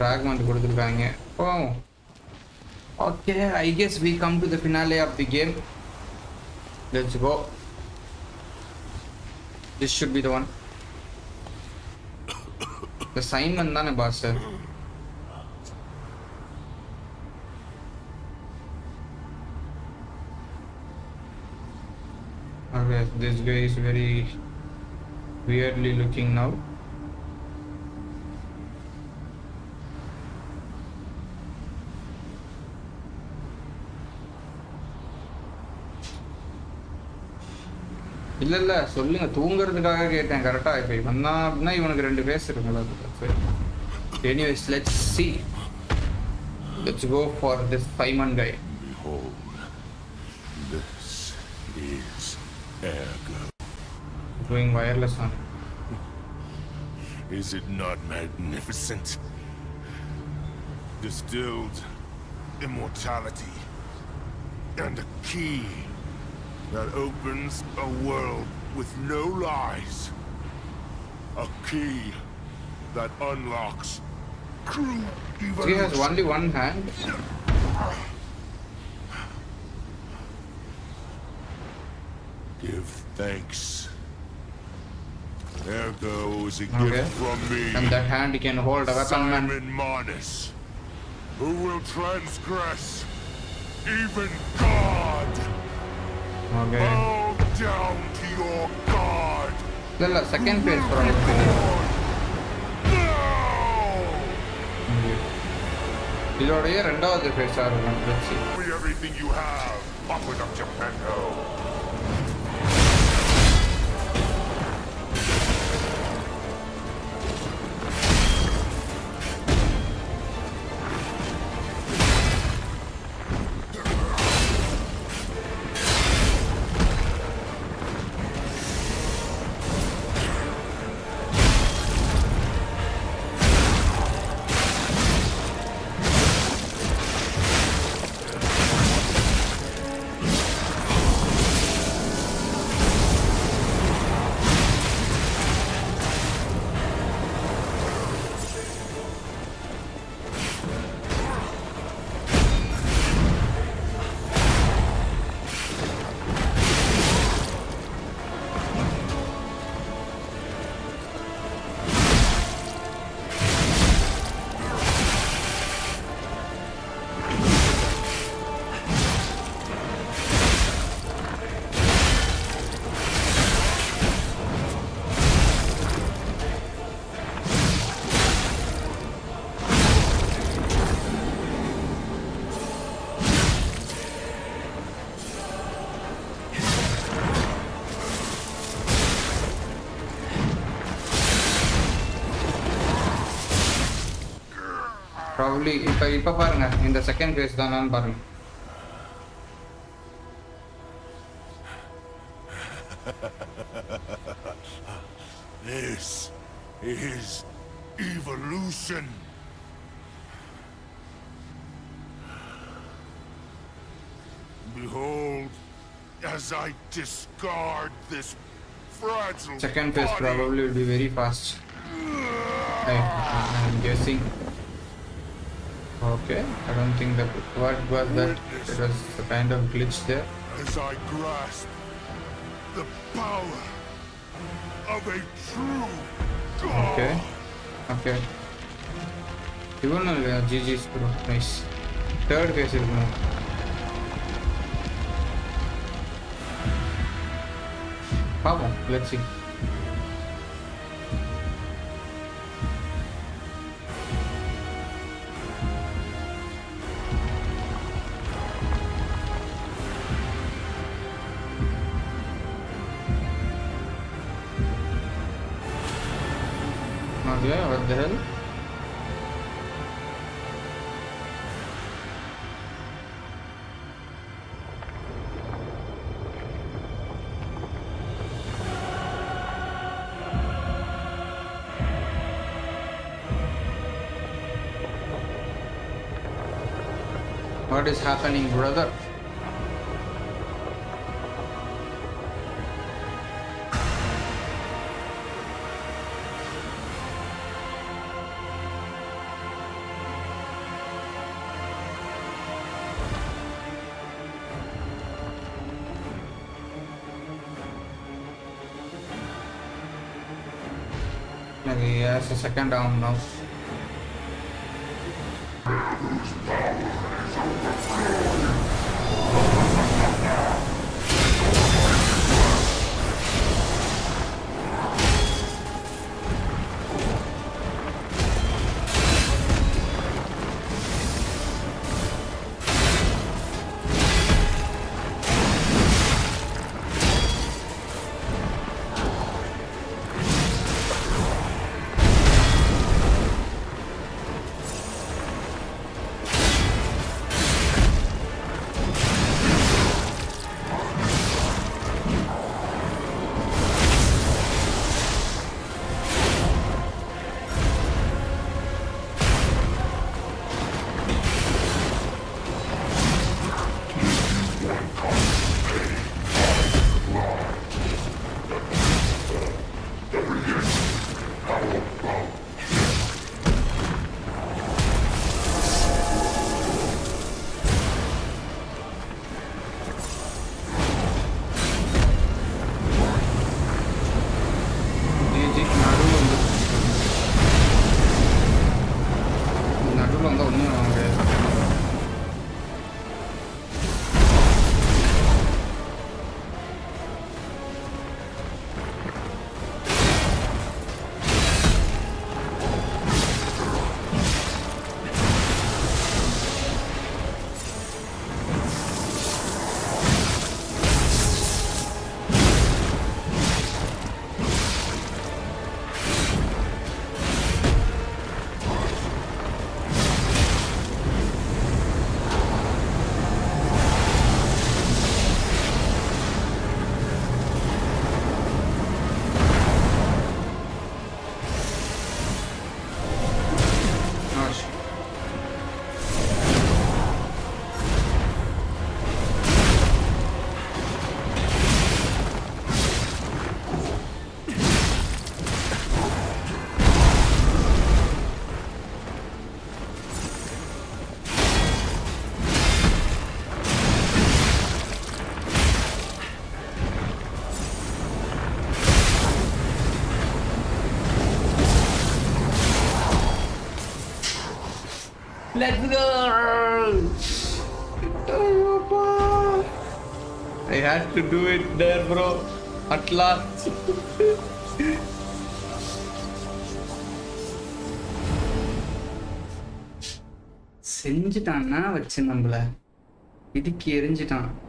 fragment கொடுத்திருக்காங்க. Oh. Okay, I guess we come to the finale of the game. Let's go. This should be the one. The Simon Manus boss. Okay, this guy is very weirdly looking now. இல்ல இல்ல சொல்லுங்க தூங்கிறதுக்காக கேட்டேன் கரெக்ட்டா இப்போ இவனா அப்படினா இவனுக்கு ரெண்டு பேஸ் இருக்குல அது anyways let's see let's go for this Simon guy. Behold, this is Ergo doing wireless on is it not magnificent distilled immortality and a key that opens a world with no lies. A key that unlocks true evil. She has only one hand. Give thanks. There goes a gift from me. And that hand can hold a weapon. Simon Manus, who will transgress even God. Okay. Bow down to your God. The second phase from the Free everything you have. Up with up Japan. Probably, if I in the second phase, then I'm barring. This is evolution. Behold, as I discard this fragile. Second phase body. Probably will be very fast. I'm guessing. Okay, I don't think that what was that. It was a kind of glitch there. As I grasp the power of a true God. Okay, okay. Even GG's bro, nice. Third phase is now. Pabon, let's see. Yeah, what the hell? What is happening, brother? He has a second down now. Let's go! I had to do it there, bro. At last. Senjitan na vachindambla. Idikku erinjitan.